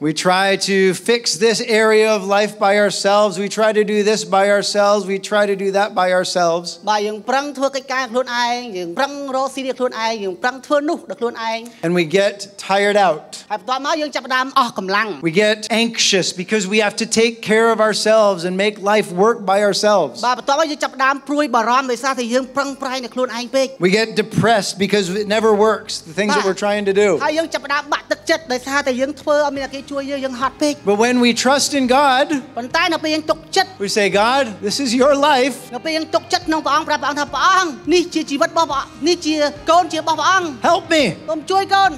We try to fix this area of life by ourselves. We try to do this by ourselves. We try to do that by ourselves. And we get tired out. We get anxious because we have to take care of ourselves and make life work by ourselves. We get depressed because it never works, the things that we're trying to do. But when we trust in God, we say, God, this is your life. Help me.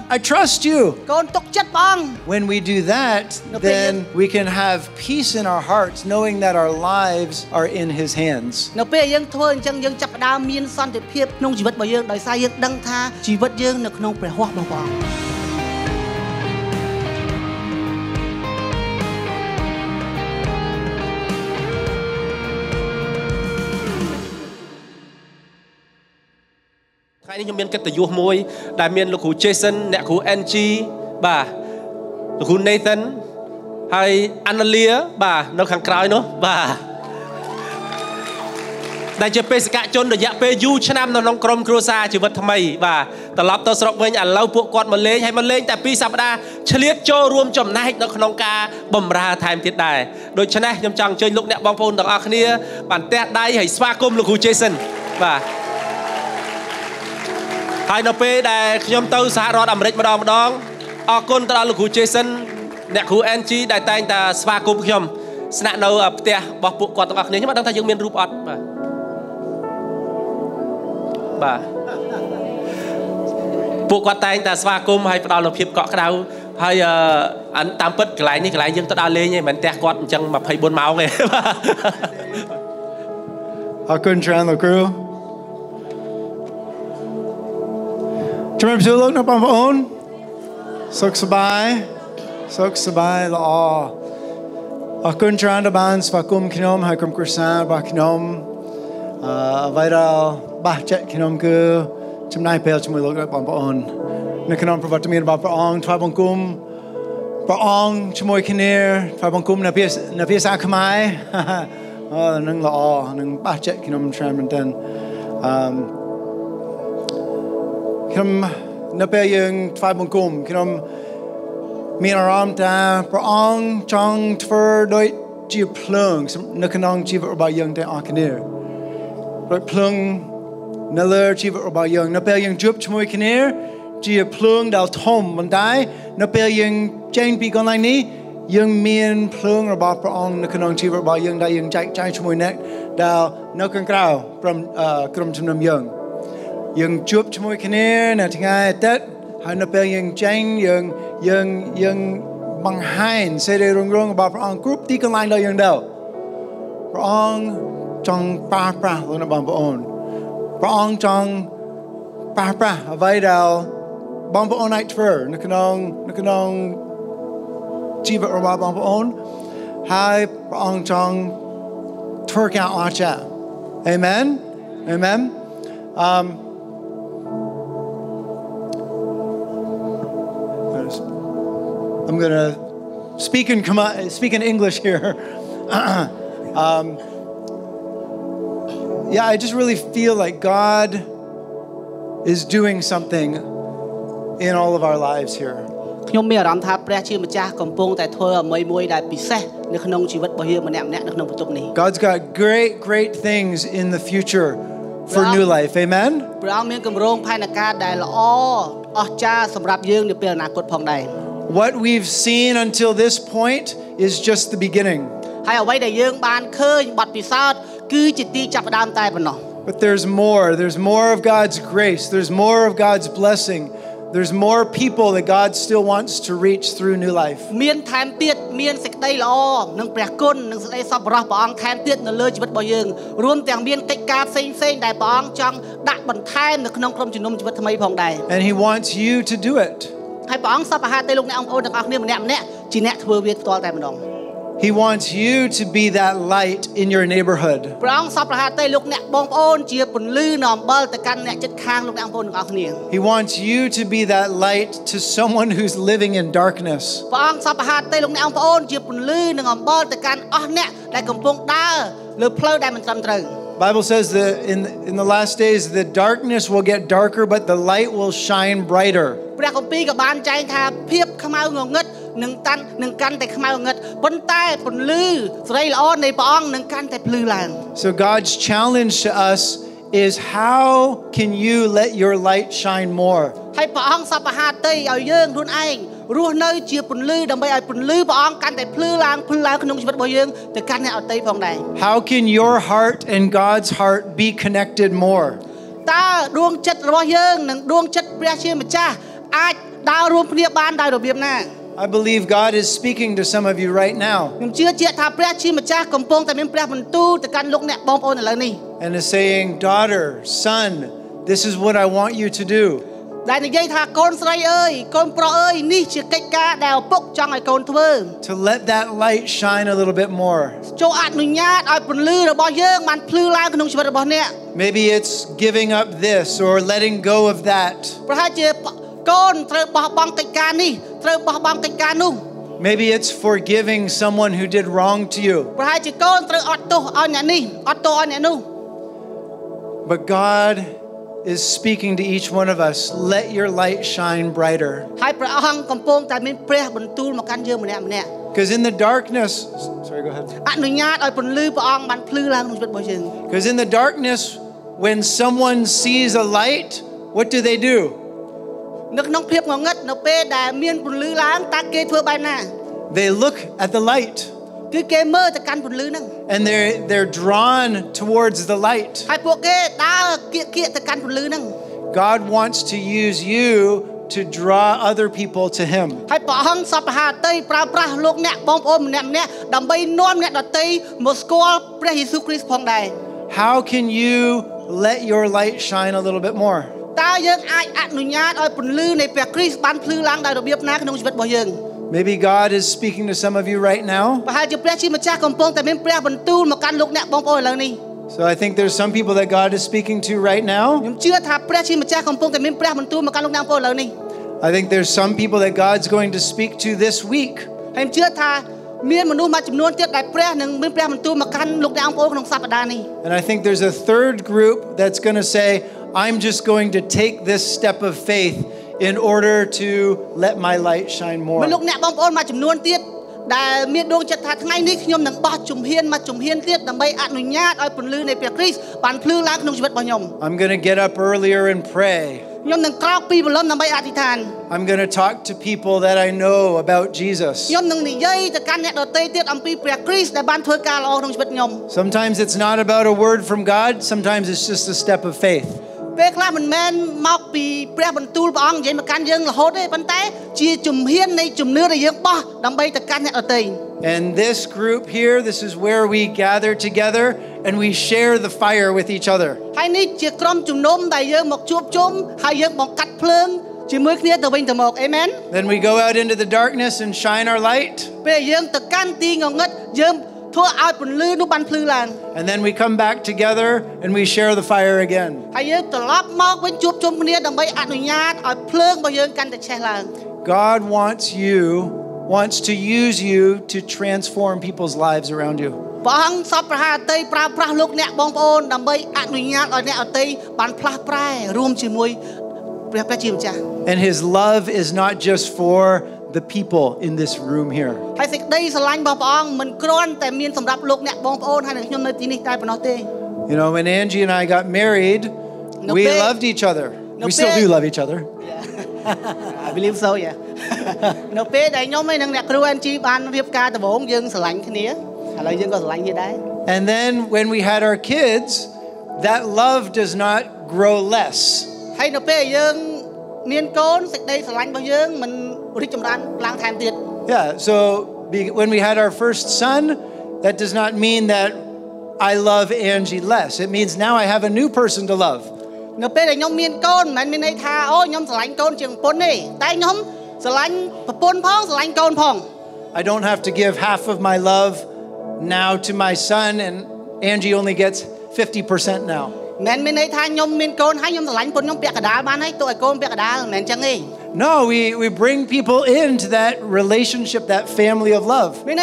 I trust you. When we do that, then we can have peace in our hearts, knowing that our lives are in His hands. Today I have a Jason, Angie, Nathan, and Leah. I know pay that Yom Toes had on a break madame dong. Our contra Luku Jason, Naku Angie, that time the Swakum Yom. Snap no up there, Bapu Cotton of Name, but you mean Rup Art. Pukot time the Swakum, high for all of Hip Cock Crow, higher untampered, gliding, gliding to our lane, and take cotton junk my paper mouth. I couldn't try on the crew. Come, Nape Yung, Tribunkum, Kinom, Minaramta, Prong, Chong, Tver, Doit, G Plung, some Nukanong Chiva about Young Dan Arcaneer. Doit Plung, Neller Chiva about Young, Nape Yung Jup Chmoicaneer, G Plung, Dal Tom, Mandai, Nape Yung, Jane Begonini, Young Mean Plung, about Prong, Nukanong Chiva about Young Day, Young Jack Chai Chmoinek, Dal Nukan Crow, from Krum Chum Young. Young Jup Chmoicaneer, nothing I that, Hanapel Young Chang, Young Bang Hain, said they rung wrong about Prong Group, Deacon Line, Young Dell. Prong Chong Parpra, Lunabamba own. Prong Chong Parpra, Avaidal, Bamba own night fur, Nukanong, Nukanong, Chiva or Bamba own. Hi, Prong Chong Twerk out Archa. Amen. Amen. I'm gonna speak in English here. Yeah, I just really feel like God is doing something in all of our lives here. God's got great things in the future. For New Life, amen? What we've seen until this point is just the beginning. But there's more of God's grace, there's more of God's blessing, there's more people that God still wants to reach through New Life. And He wants you to do it. He wants you to be that light in your neighborhood. He wants you to be that light to someone who's living in darkness. The Bible says that in the last days, the darkness will get darker, but the light will shine brighter. So God's challenge to us is, how can you let your light shine more? How can your heart and God's heart be connected more? I believe God is speaking to some of you right now and is saying, daughter, son, this is what I want you to do. To let that light shine a little bit more. Maybe it's giving up this or letting go of that. Maybe it's forgiving someone who did wrong to you. But God is speaking to each one of us. Let your light shine brighter. Because in the darkness, sorry, go ahead. Because in the darkness, when someone sees a light, what do they do? They look at the light. And they're drawn towards the light. God wants to use you to draw other people to Him. How can you let your light shine a little bit more? Maybe God is speaking to some of you right now. So I think there's some people that God is speaking to right now. I think there's some people that God's going to speak to this week. And I think there's a third group that's going to say, I'm just going to take this step of faith in order to let my light shine more. I'm going to get up earlier and pray. I'm going to talk to people that I know about Jesus. Sometimes it's not about a word from God. Sometimes it's just a step of faith. And this group here, this is where we gather together and we share the fire with each other. Then we go out into the darkness and shine our light. And then we come back together and we share the fire again. God wants to use you to transform people's lives around you. And His love is not just for the people in this room here. You know, when Angie and I got married, we loved each other. We still do love each other. Yeah. I believe so, yeah. And then when we had our kids, that love does not grow less. Yeah, so when we had our first son, that does not mean that I love Angie less. It means now I have a new person to love. I don't have to give half of my love now to my son, and Angie only gets 50% now. No, we bring people into that relationship, that family of love. And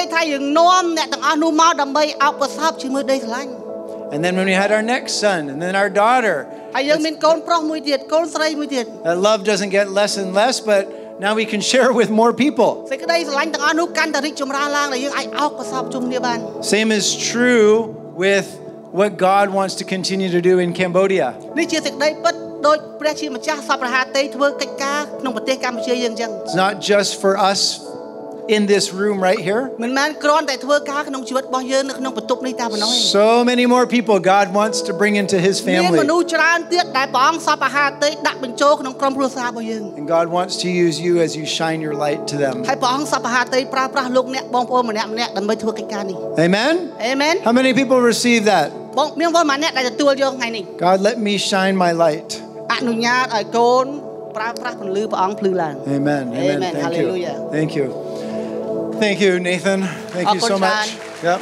then when we had our next son, and then our daughter, that love doesn't get less and less, but now we can share with more people. Same is true with what God wants to continue to do in Cambodia. It's not just for us in this room right here. So many more people God wants to bring into His family. And God wants to use you as you shine your light to them. Amen? Amen. How many people receive that? God, let me shine my light. Amen. Amen. Amen. Thank Hallelujah. You. Thank you. Thank you, Nathan. Thank you so much. Yep.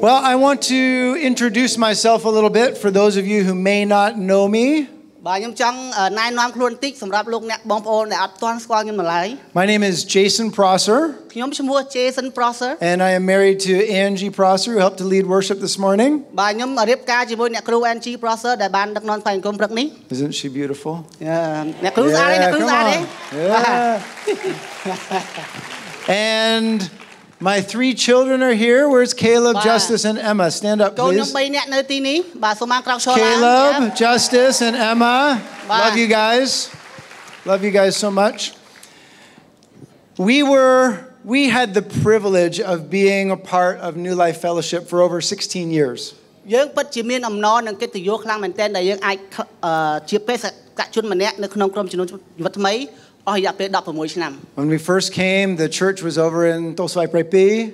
Well, I want to introduce myself a little bit for those of you who may not know me. My name is Jason Prosser. And I am married to Angie Prosser, who helped to lead worship this morning. Isn't she beautiful? Yeah, come on. Yeah. And my three children are here. Where's Caleb, Justice, and Emma? Stand up, please. Caleb, Justice, and Emma. Love you guys. Love you guys so much. We had the privilege of being a part of New Life Fellowship for over 16 years. When we first came, the church was over in Toul Svay Prey.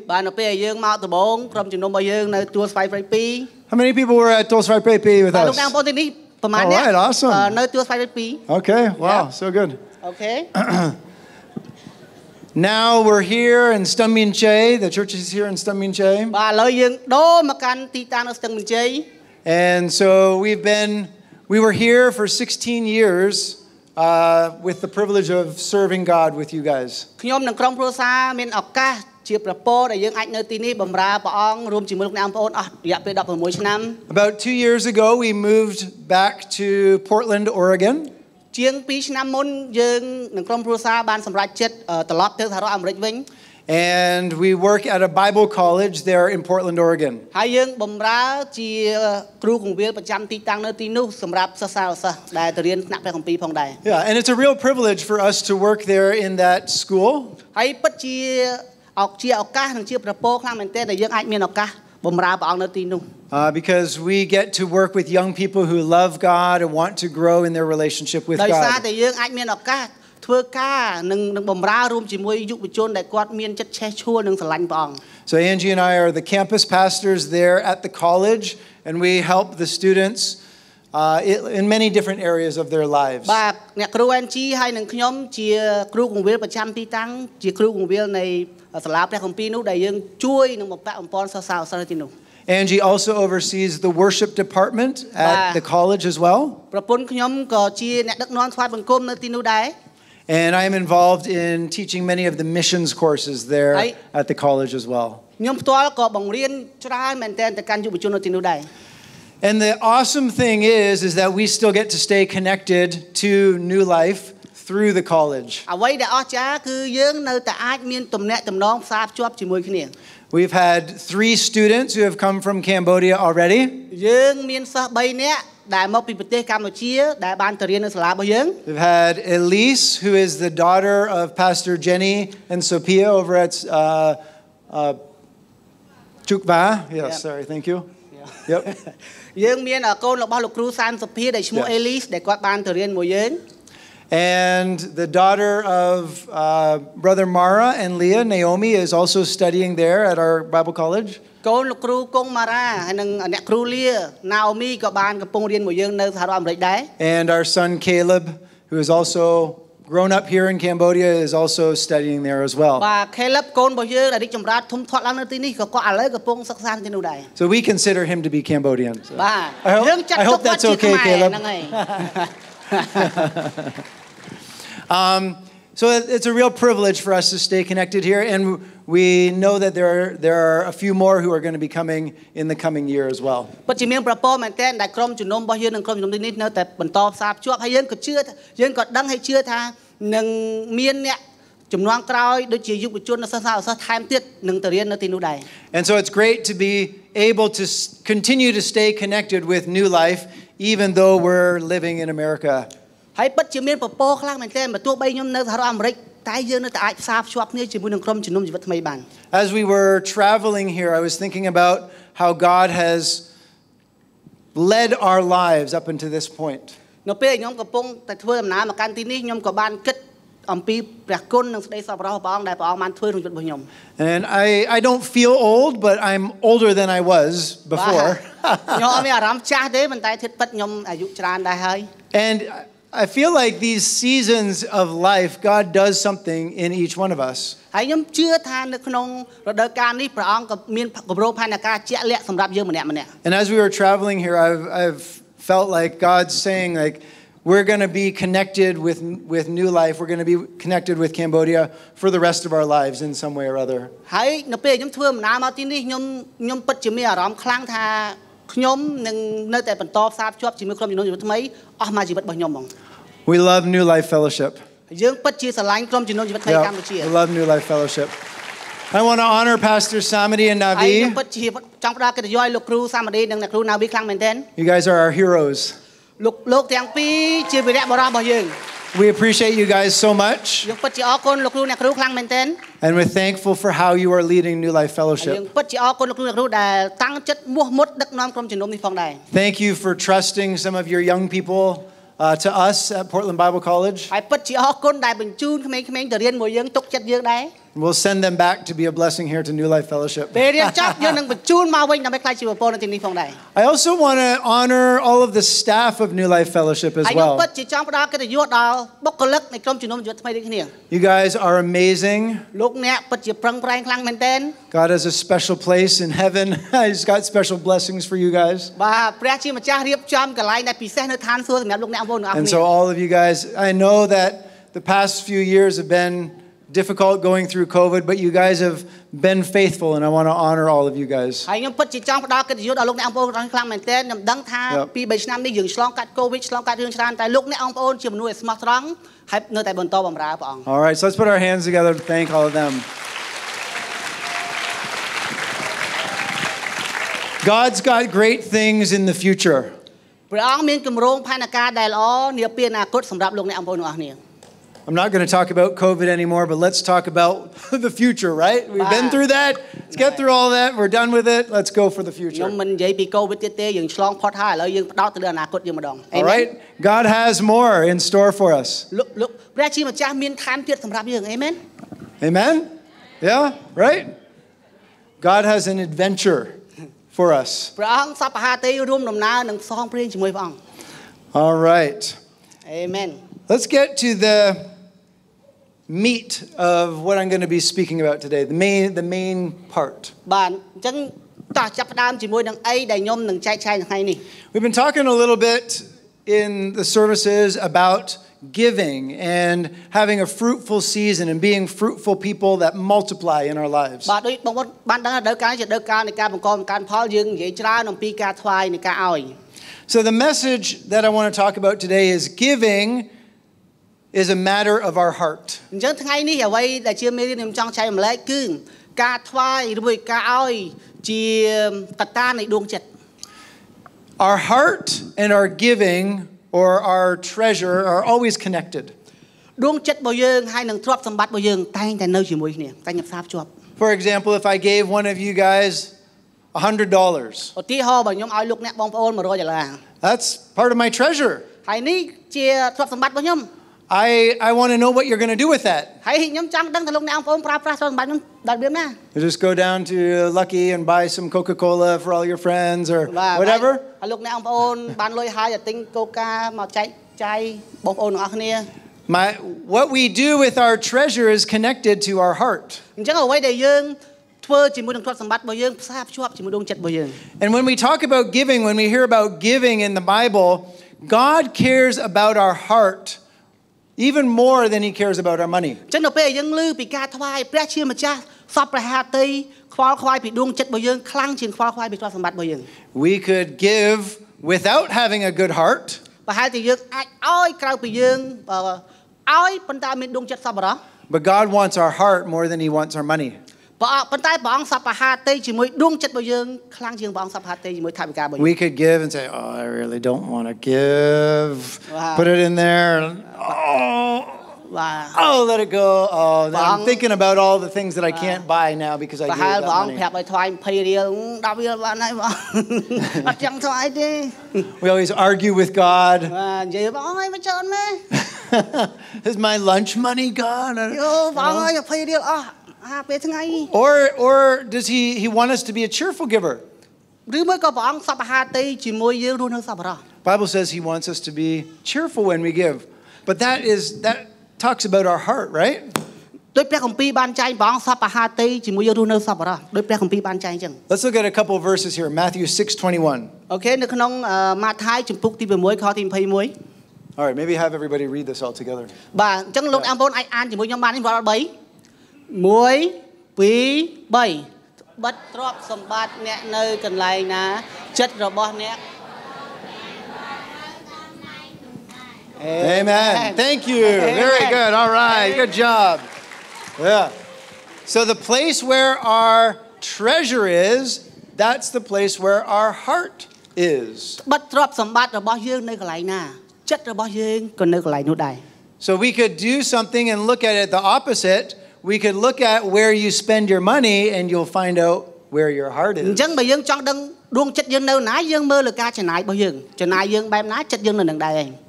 How many people were at Toul Svay Prey with us? All right, awesome. Okay, wow, so good. Okay. Now we're here in Stuminche. The church is here in Stuminche. And so we were here for 16 years. With the privilege of serving God with you guys. About 2 years ago, we moved back to Portland, Oregon. And we work at a Bible college there in Portland, Oregon. Yeah, and it's a real privilege for us to work there in that school. Because we get to work with young people who love God and want to grow in their relationship with God. So Angie and I are the campus pastors there at the college, and we help the students in many different areas of their lives. Angie also oversees the worship department at the college as well. And I'm involved in teaching many of the missions courses there at the college as well. And the awesome thing is that we still get to stay connected to New Life through the college. We've had 3 students who have come from Cambodia already. We've had Elise, who is the daughter of Pastor Jenny and Sophia over at Chukva. Yes, sorry, thank you. Yeah. Yep. And the daughter of Brother Mara and Leah, Naomi, is also studying there at our Bible college. And our son Caleb, who is also grown up here in Cambodia is also studying there as well. So we consider him to be Cambodian. So. I hope that's okay, Caleb. So it's a real privilege for us to stay connected here, and we know that there are a few more who are going to be coming in the coming year as well. And so it's great to be able to continue to stay connected with New Life, even though we're living in America. As we were traveling here, I was thinking about how God has led our lives up until this point. And I don't feel old, but I'm older than I was before. And I feel like these seasons of life, God does something in each one of us. And as we were traveling here, I've felt like God's saying, like, we're going to be connected with New Life. We're going to be connected with Cambodia for the rest of our lives in some way or other. We love New Life Fellowship. Yeah, we love New Life Fellowship. I want to honor Pastor Samadhi and Navi. You guys are our heroes. We appreciate you guys so much. And we're thankful for how you are leading New Life Fellowship. Thank you for trusting some of your young people to us at Portland Bible College. We'll send them back to be a blessing here to New Life Fellowship. I also want to honor all of the staff of New Life Fellowship as well. You guys are amazing. God has a special place in heaven. He's got special blessings for you guys. And so all of you guys, I know that the past few years have been difficult going through COVID, but you guys have been faithful, and I want to honor all of you guys. Yep. All right, so let's put our hands together to thank all of them. God's got great things in the future. I'm not going to talk about COVID anymore, but let's talk about the future, right? We've been through that. Let's get through all that. We're done with it. Let's go for the future. All right? God has more in store for us. Amen? Yeah, right? God has an adventure for us. All right. Amen. Let's get to the meat of what I'm going to be speaking about today, the main part. We've been talking a little bit in the services about giving and having a fruitful season and being fruitful people that multiply in our lives. So the message that I want to talk about today is giving is a matter of our heart. Our heart and our giving or our treasure are always connected. For example, if I gave one of you guys $100, that's part of my treasure. I want to know what you're going to do with that. You just go down to Lucky and buy some Coca-Cola for all your friends or whatever. What we do with our treasure is connected to our heart. And when we talk about giving, when we hear about giving in the Bible, God cares about our heart even more than He cares about our money. We could give without having a good heart, but God wants our heart more than He wants our money. We could give and say, oh, I really don't want to give. Wow. Put it in there. And, oh, let it go. Oh, then I'm thinking about all the things that I can't buy now because I gave that money. We always argue with God. Is my lunch money gone? No. Or does he want us to be a cheerful giver? The Bible says He wants us to be cheerful when we give. But that talks about our heart, right? Let's look at a couple of verses here. Matthew 6:21. Okay, all right, maybe have everybody read this all together. Amen. Thank you. Amen. Very good. All right. Good job. Yeah. So the place where our treasure is, that's the place where our heart is. So we could do something and look at it the opposite. We could look at where you spend your money and you'll find out where your heart is. Do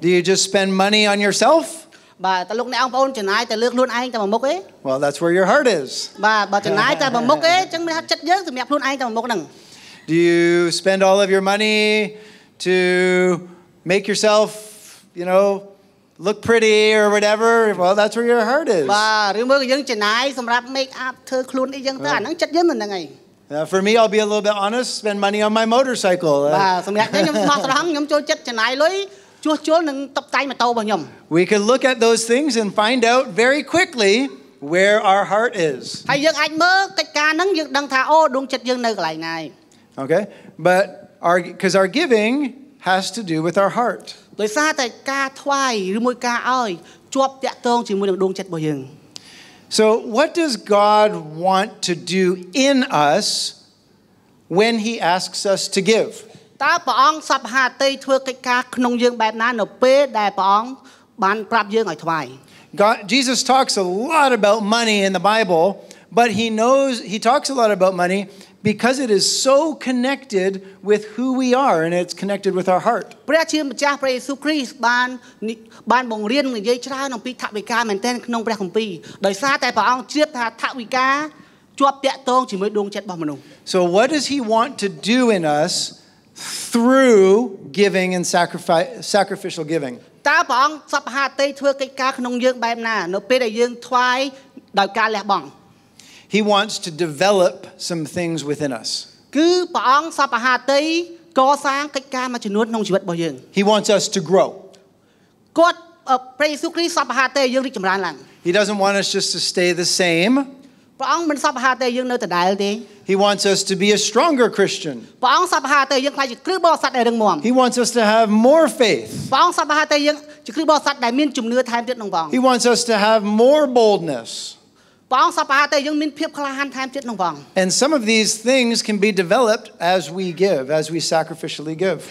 you just spend money on yourself? Well, that's where your heart is. Do you spend all of your money to make yourself, you know, look pretty or whatever? Well, that's where your heart is. For me, I'll be a little bit honest, spend money on my motorcycle. We can look at those things and find out very quickly where our heart is. Okay, but because our giving has to do with our heart. So what does God want to do in us when He asks us to give? Jesus talks a lot about money in the Bible, but He talks a lot about money because it is so connected with who we are, and it's connected with our heart. So what does He want to do in us through giving and sacrificial giving? He wants to develop some things within us. He wants us to grow. He doesn't want us just to stay the same. He wants us to be a stronger Christian. He wants us to have more faith. He wants us to have more boldness. And some of these things can be developed as we give, as we sacrificially give.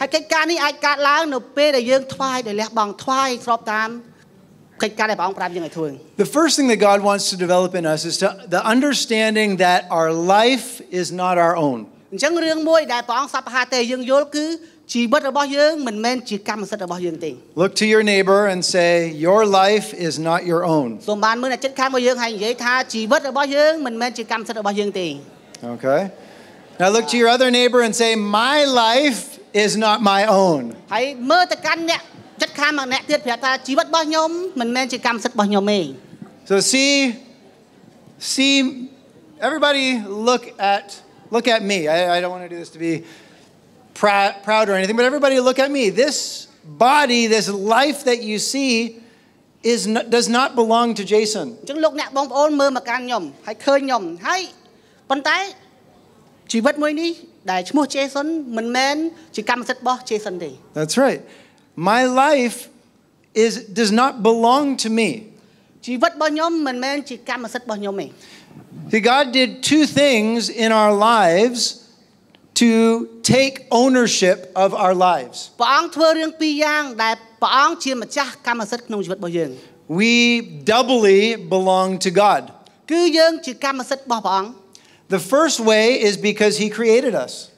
The first thing that God wants to develop in us is the understanding that our life is not our own. Look to your neighbor and say, your life is not your own. Okay. Now look to your other neighbor and say, my life is not my own. So see, everybody look at me. I don't want to do this to be proud or anything, but everybody look at me. This body, this life that you see does not belong to Jason. That's right. My life does not belong to me. See, God did two things in our lives to take ownership of our lives. We doubly belong to God. The first way is because He created us.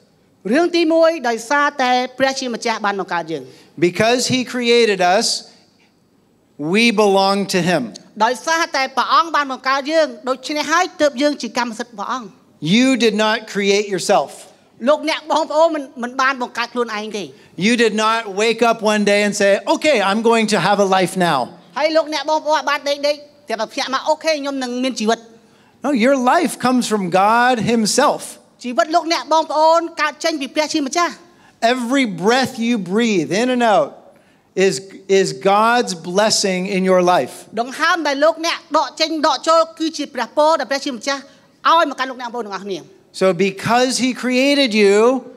Because He created us, we belong to Him. You did not create yourself. You did not wake up one day and say, okay, I'm going to have a life now. No, your life comes from God Himself. Every breath you breathe in and out is God's blessing in your life. So because He created you,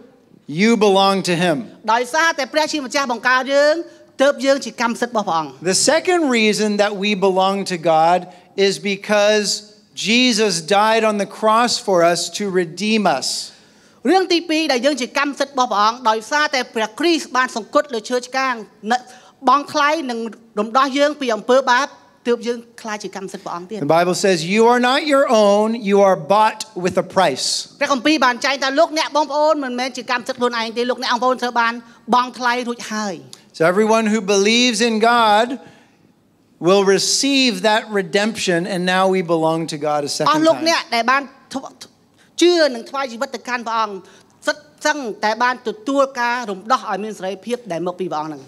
you belong to Him. The second reason that we belong to God is because Jesus died on the cross for us to redeem us. The Bible says, you are not your own, you are bought with a price. So everyone who believes in God will receive that redemption, and now we belong to God a second time.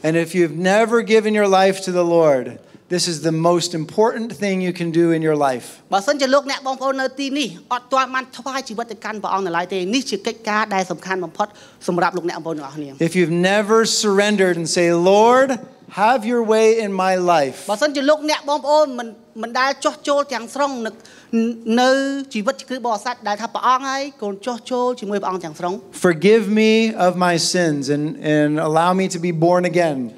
And if you've never given your life to the Lord, this is the most important thing you can do in your life. If you've never surrendered and say, Lord, have your way in my life, forgive me of my sins and allow me to be born again.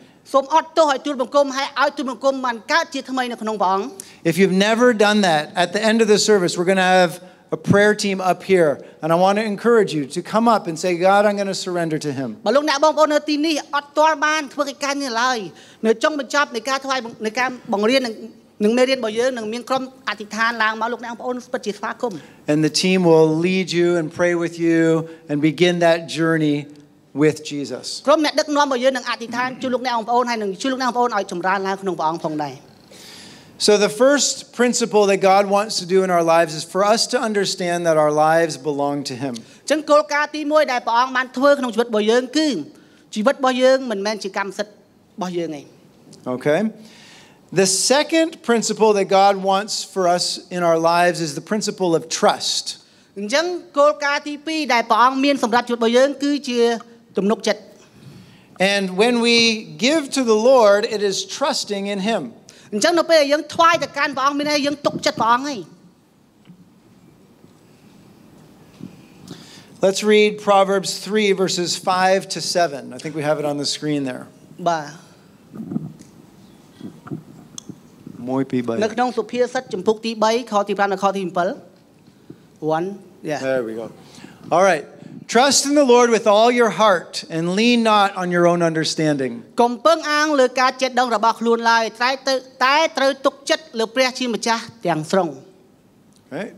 If you've never done that, at the end of the service, we're going to have a prayer team up here. And I want to encourage you to come up and say, God, I'm going to surrender to Him. And the team will lead you and pray with you and begin that journey with Jesus. So the first principle that God wants to do in our lives is for us to understand that our lives belong to Him. Okay. The second principle that God wants for us in our lives is the principle of trust. And when we give to the Lord, it is trusting in Him. Let's read Proverbs 3, verses 5 to 7. I think we have it on the screen there. There we go. All right. Trust in the Lord with all your heart and lean not on your own understanding. Right.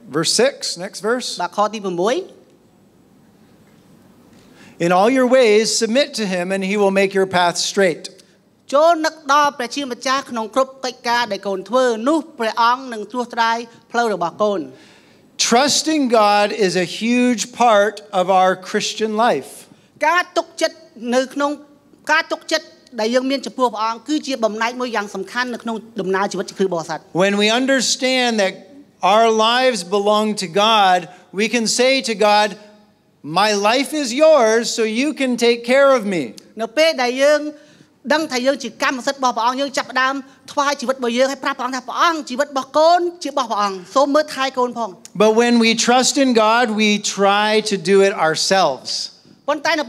Verse 6, next verse. In all your ways submit to Him, and He will make your path straight. Trusting God is a huge part of our Christian life. When we understand that our lives belong to God, we can say to God, my life is yours, so you can take care of me. But when we trust in God, we try to do it ourselves. We try to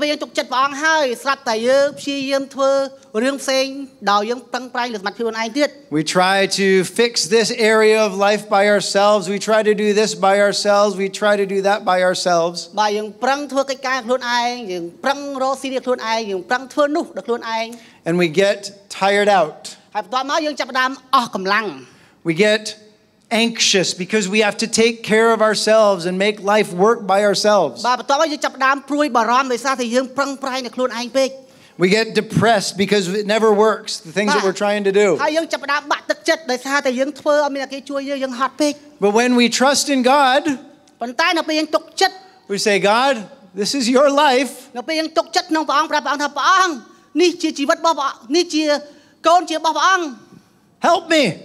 fix this area of life by ourselves. We try to do this by ourselves. We try to do that by ourselves. And we get tired out. We get anxious because we have to take care of ourselves and make life work by ourselves. We get depressed because it never works, the things that we're trying to do. But when we trust in God, we say, God, this is your life. Help me.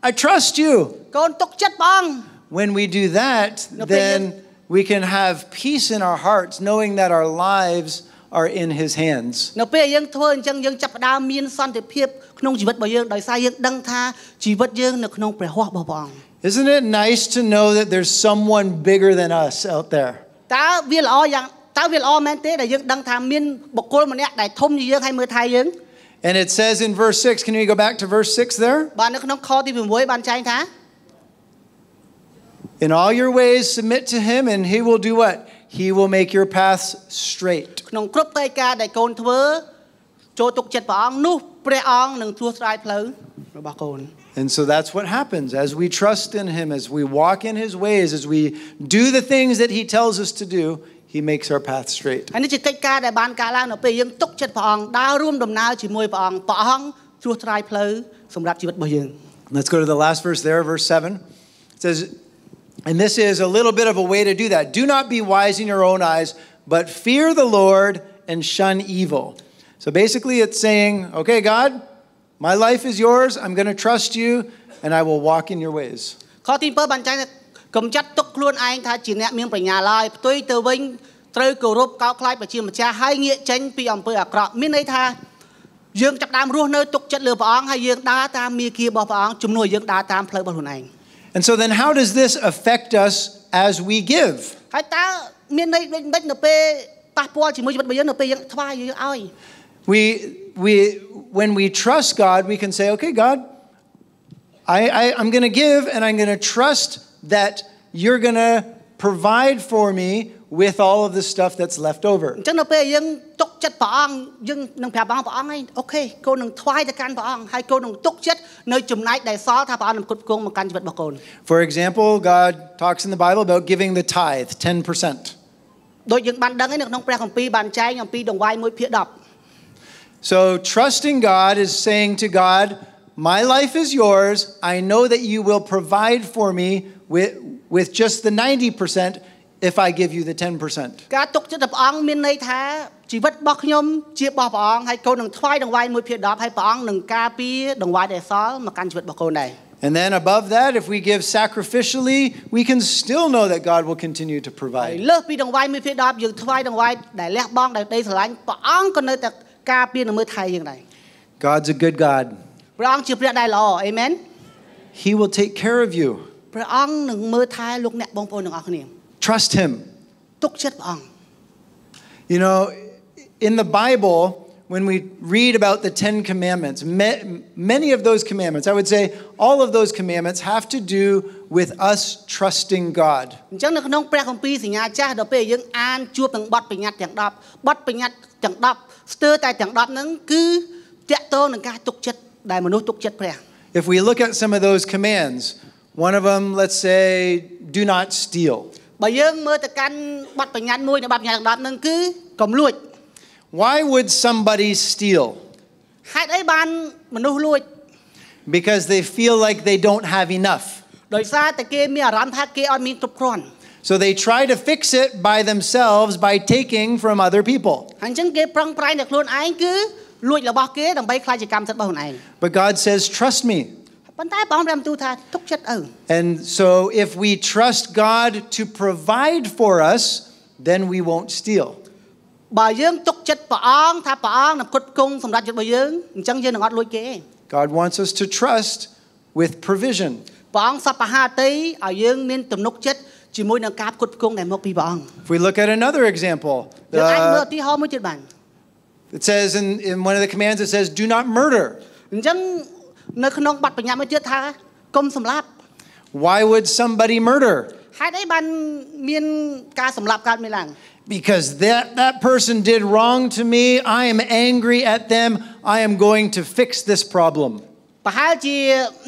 I trust you. When we do that, then we can have peace in our hearts, knowing that our lives are in His hands. Isn't it nice to know that there's someone bigger than us out there? And it says in verse 6, can we go back to verse 6 there? In all your ways submit to Him, and He will do what? He will make your paths straight. And so that's what happens as we trust in Him, as we walk in His ways, as we do the things that He tells us to do. He makes our path straight. Let's go to the last verse there, verse 7. It says, and this is a little bit of a way to do that. Do not be wise in your own eyes, but fear the Lord and shun evil. So basically it's saying, okay, God, my life is yours. I'm going to trust you, and I will walk in your ways. And so then how does this affect us as we give? When we trust God, we can say, okay, God, I'm going to give, and I'm going to trust that you're going to provide for me with all of the stuff that's left over. For example, God talks in the Bible about giving the tithe, 10%. So trusting God is saying to God, my life is yours. I know that you will provide for me with just the 90% if I give you the 10%. And then above that, if we give sacrificially, we can still know that God will continue to provide. God's a good God. Amen. He will take care of you. Trust Him. You know, in the Bible, when we read about the Ten Commandments, many of those commandments, I would say all of those commandments, have to do with us trusting God. If we look at some of those commands, one of them, let's say, do not steal. Why would somebody steal? Because they feel like they don't have enough. So they try to fix it by themselves by taking from other people. But God says, trust me. And so if we trust God to provide for us, then we won't steal. God wants us to trust with provision. If we look at another example, it says in one of the commands, it says, do not murder. Why would somebody murder? Because that person did wrong to me. I am angry at them. I am going to fix this problem. But God says,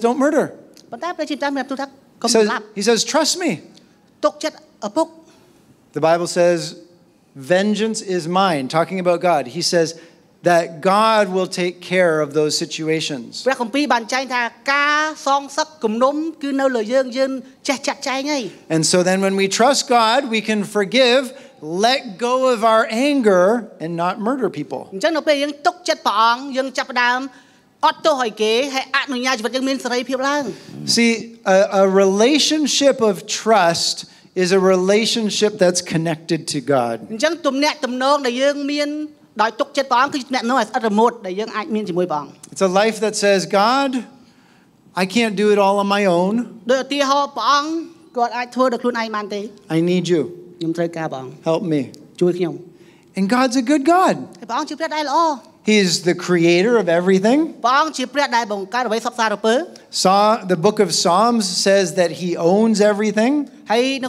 don't murder. He says, trust me. The Bible says, vengeance is mine. Talking about God. He says that God will take care of those situations. And so then when we trust God, we can forgive, let go of our anger, and not murder people. See, a relationship of trust is a relationship that's connected to God. It's a life that says, God, I can't do it all on my own. I need you. Help me. And God's a good God. He is the creator of everything. The book of Psalms says that he owns everything. And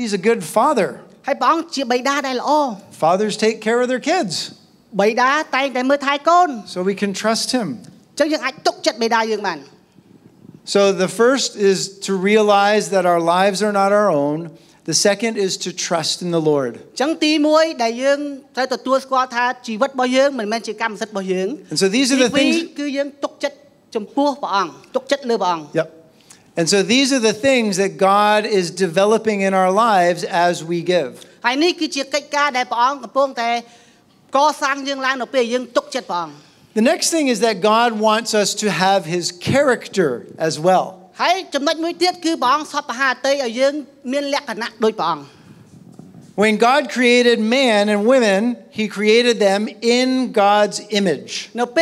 he's a good father. Fathers take care of their kids. So we can trust him. So the first is to realize that our lives are not our own. The second is to trust in the Lord. And so these are the things. Yep. And so these are the things that God is developing in our lives as we give. The next thing is that God wants us to have his character as well. When God created man and women, he created them in God's image. Doesn't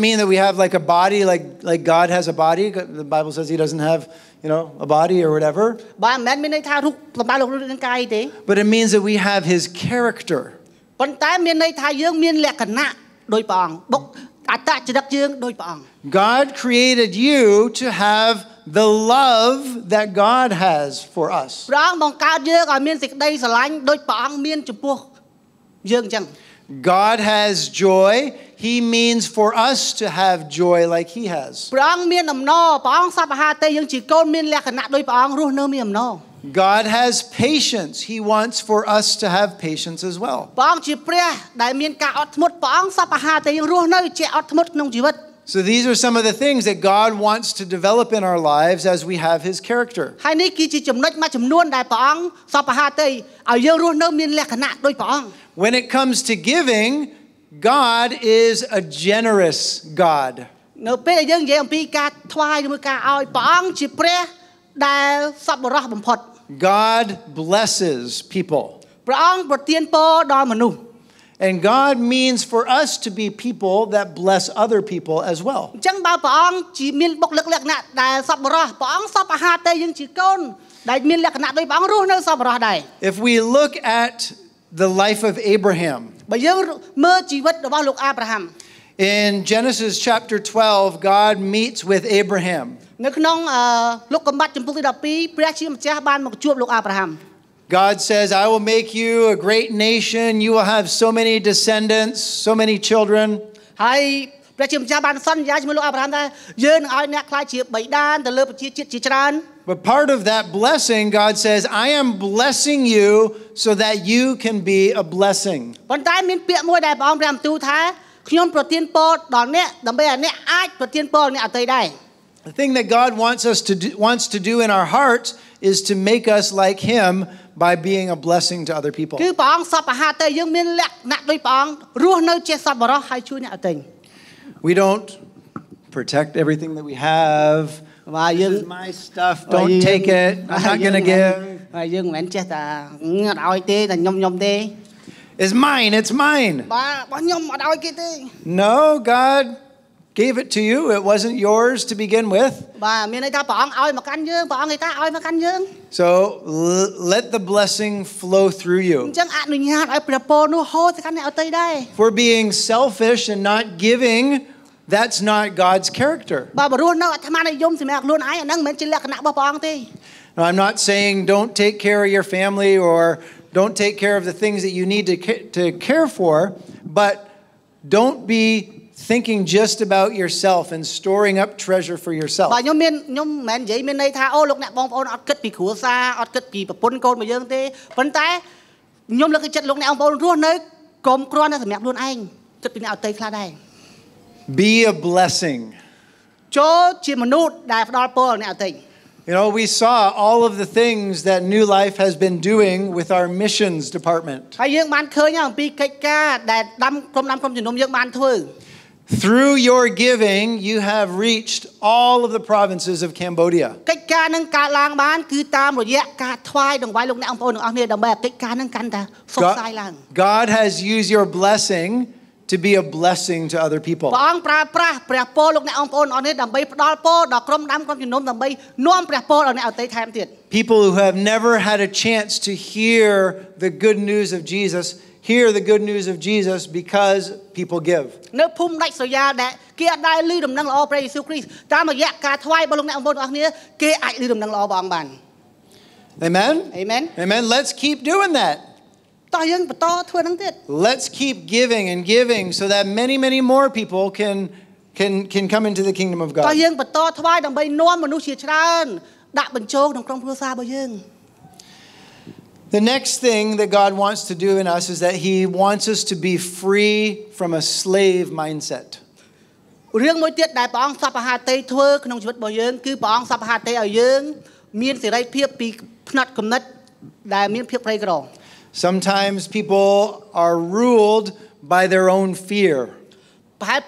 mean that we have like a body, like God has a body. The Bible says he doesn't have, a body or whatever. But it means that we have his character. God created you to have the love that God has for us. God has joy. He means for us to have joy like he has. God has patience. He wants for us to have patience as well. So these are some of the things that God wants to develop in our lives as we have his character. When it comes to giving, God is a generous God. God blesses people. And God means for us to be people that bless other people as well. If we look at the life of Abraham, in Genesis chapter 12, God meets with Abraham. God says, I will make you a great nation. You will have so many descendants, so many children. But part of that blessing, God says, I am blessing you so that you can be a blessing. The thing that God wants us to do, in our hearts is to make us like Him by being a blessing to other people. We don't protect everything that we have. This is my stuff, don't take it, I'm not going to give. It's mine, it's mine. No, God gave it to you. It wasn't yours to begin with. So let the blessing flow through you. If we're being selfish and not giving, that's not God's character. Now, I'm not saying don't take care of your family or don't take care of the things that you need to care for, but don't be thinking just about yourself and storing up treasure for yourself. Be a blessing. You know, we saw all of the things that New Life has been doing with our missions department. Through your giving, you have reached all of the provinces of Cambodia. God has used your blessing to be a blessing to other people. People who have never had a chance to hear the good news of Jesus, hear the good news of Jesus because people give. Amen? Amen. Amen. Let's keep doing that. Let's keep giving and giving so that many, many more people can come into the kingdom of God. The next thing that God wants to do in us is that He wants us to be free from a slave mindset. Sometimes people are ruled by their own fear. When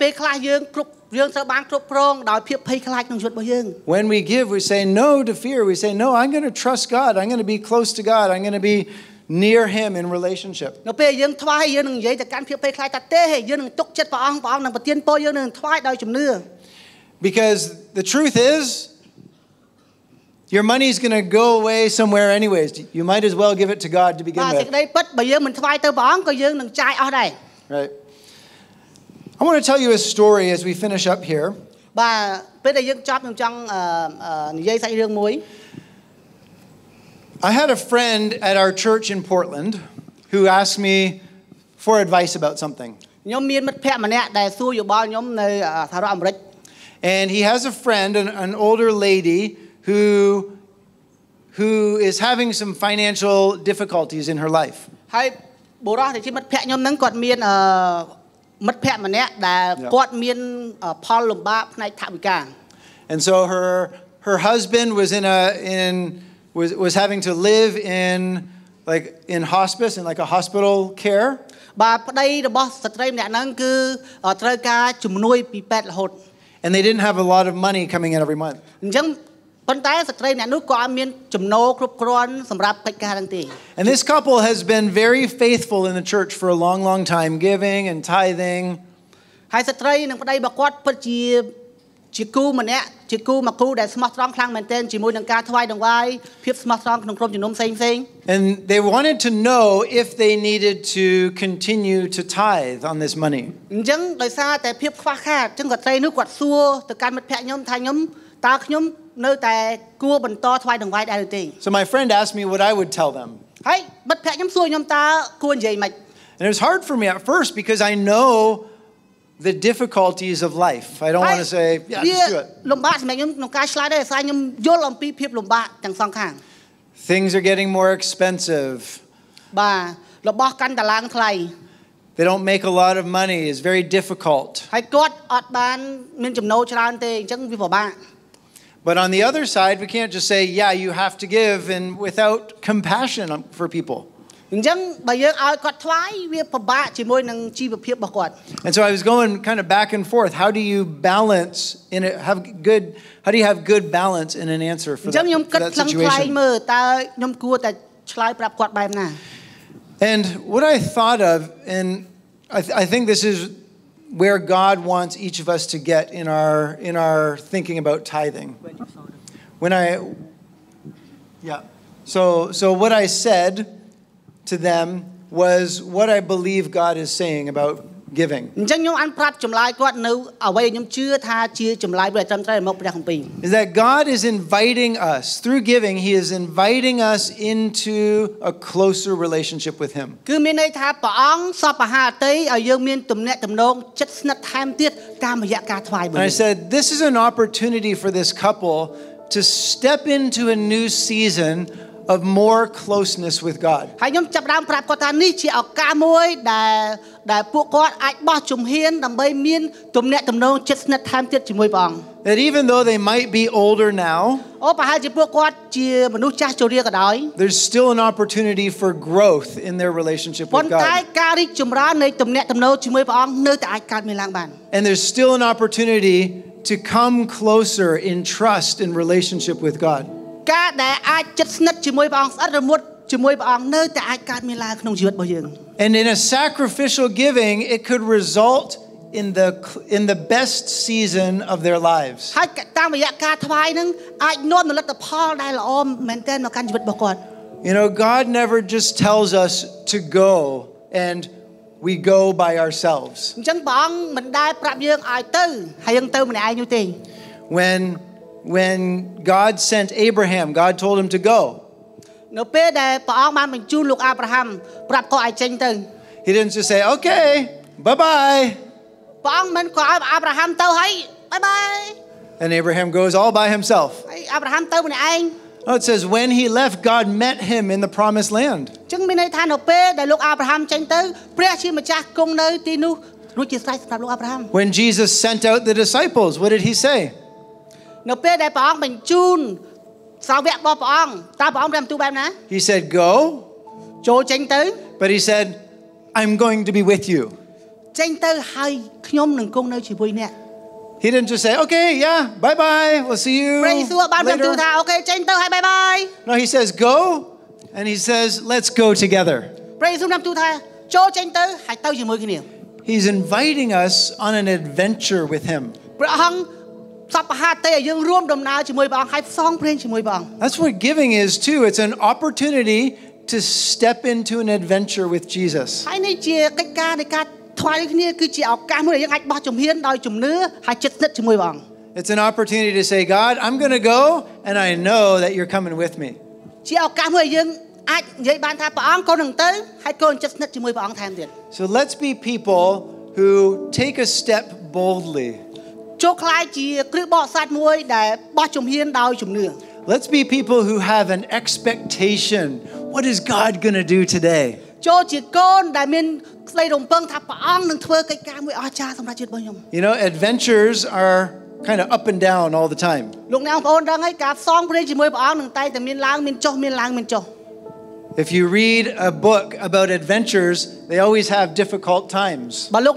we give, we say no to fear. We say, no, I'm going to trust God. I'm going to be close to God. I'm going to be near Him in relationship. Because the truth is, your money's going to go away somewhere anyways. You might as well give it to God to begin with. Right. I want to tell you a story as we finish up here. I had a friend at our church in Portland who asked me for advice about something. And he has a friend, an older lady, who is having some financial difficulties in her life. Yeah. And so her husband was was having to live in hospice, in like a hospital care. And they didn't have a lot of money coming in every month. And this couple has been very faithful in the church for a long, long time, giving and tithing. And they wanted to know if they needed to continue to tithe on this money. So my friend asked me what I would tell them. And it was hard for me at first because I know the difficulties of life. I don't want to say, yeah, just do it. Things are getting more expensive. They don't make a lot of money. It's very difficult. But on the other side, we can't just say, yeah, you have to give, and without compassion for people. And so I was going kind of back and forth. How do you balance in a, How do you have good balance in an answer for that situation? And what I thought of, and I think this is where God wants each of us to get in our thinking about tithing. When so what I said to them was what I believe God is saying about giving. Is that God is inviting us, through giving, He is inviting us into a closer relationship with Him. And I said, this is an opportunity for this couple to step into a new season of more closeness with God. That even though they might be older now, there's still an opportunity for growth in their relationship with God. And there's still an opportunity to come closer in trust and relationship with God. And in a sacrificial giving, it could result in the best season of their lives. You know, God never just tells us to go and we go by ourselves. When God sent Abraham, God told him to go. He didn't just say, okay, bye-bye. And Abraham goes all by himself. No, it says when he left, God met him in the promised land. When Jesus sent out the disciples, what did he say? He said, go. But he said, I'm going to be with you. He didn't just say, okay, yeah, bye-bye, we'll see you later. No, he says, go, and he says, let's go together. He's inviting us on an adventure with him. That's what giving is too. It's an opportunity to step into an adventure with Jesus. It's an opportunity to say, God, I'm going to go, and I know that you're coming with me. So let's be people who take a step boldly. Let's be people who have an expectation. What is God going to do today? You know, adventures are kind of up and down all the time. If you read a book about adventures, they always have difficult times. But a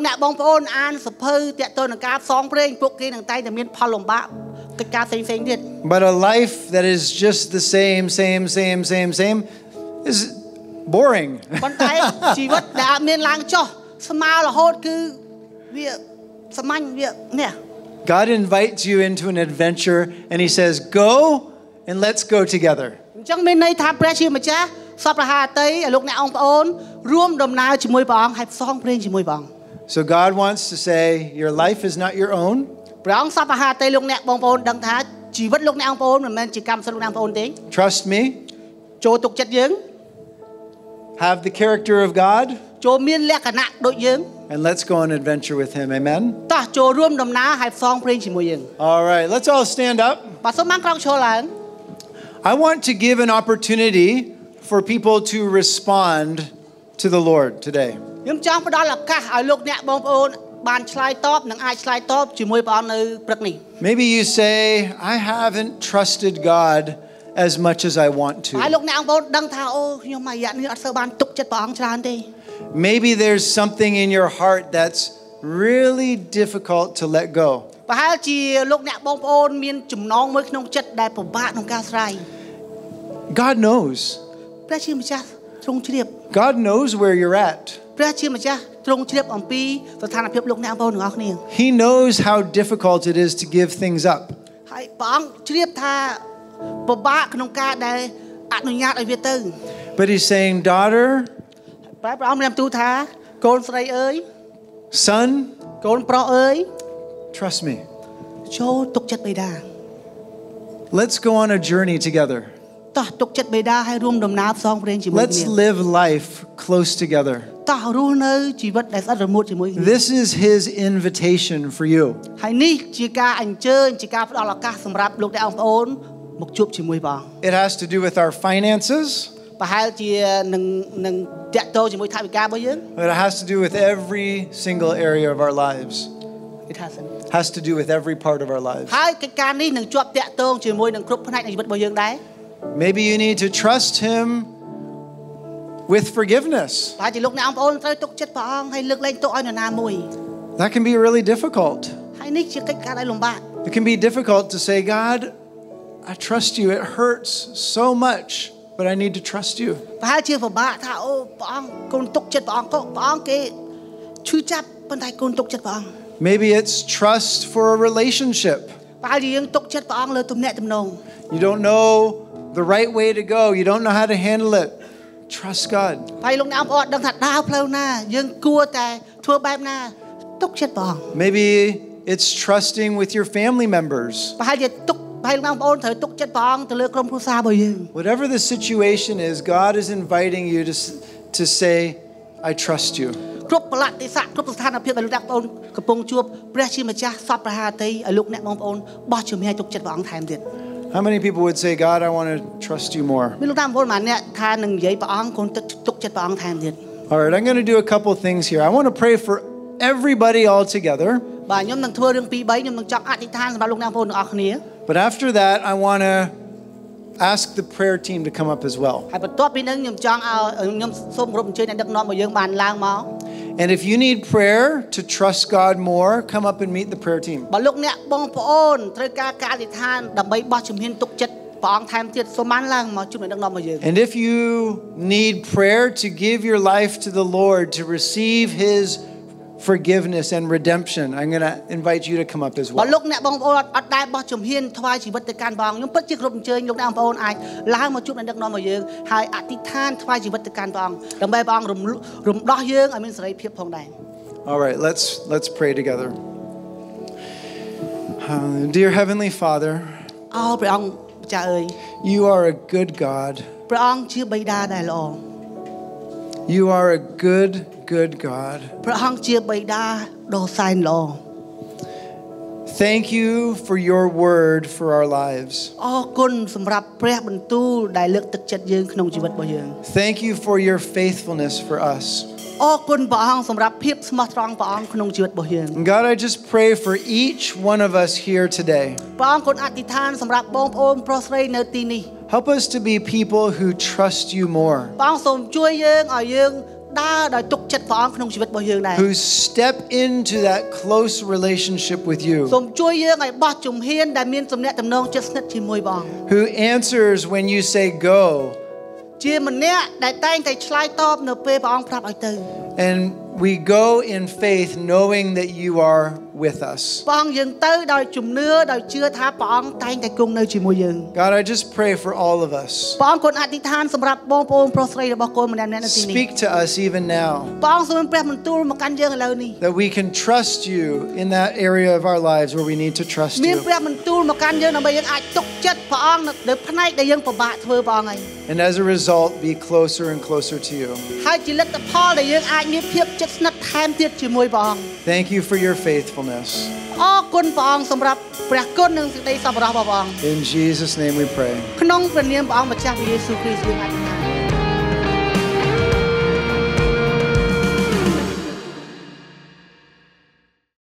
life that is just the same is boring. God invites you into an adventure, and He says, go and let's go together. So God wants to say, your life is not your own. Trust me. Have the character of God. And let's go on an adventure with him. Amen? All right, let's all stand up. I want to give an opportunity for people to respond to the Lord today. Maybe you say, I haven't trusted God as much as I want to. Maybe there's something in your heart that's really difficult to let go. God knows. God knows where you're at. He knows how difficult it is to give things up. But he's saying, daughter, son, trust me. Let's go on a journey together. Let's live life close together. This is his invitation for you. It has to do with our finances. It has to do with every single area of our lives. It has to do with every part of our lives. Maybe you need to trust him with forgiveness. That can be really difficult. It can be difficult to say, God, I trust you. It hurts so much, but I need to trust you. Maybe it's trust for a relationship. You don't know the right way to go. You don't know how to handle it. Trust God. Maybe it's trusting with your family members. Whatever the situation is, God is inviting you to say, I trust you. How many people would say, God, I want to trust you more? All right, I'm going to do a couple things here. I want to pray for everybody all together. But after that, I want to ask the prayer team to come up as well. And if you need prayer to trust God more, come up and meet the prayer team. And if you need prayer to give your life to the Lord, to receive his forgiveness and redemption, I'm going to invite you to come up as well. All right, let's pray together. Dear Heavenly Father, you are a good God. You are a good God. Thank you for your word for our lives. Thank you for your faithfulness for us. God, I just pray for each one of us here today. Help us to be people who trust you more, who step into that close relationship with you, who answers when you say go, and we go in faith knowing that you are with us. God, I just pray for all of us. Speak to us even now, that we can trust you in that area of our lives where we need to trust you. And as a result, be closer and closer to you. Thank you for your faithfulness. In Jesus' name we pray.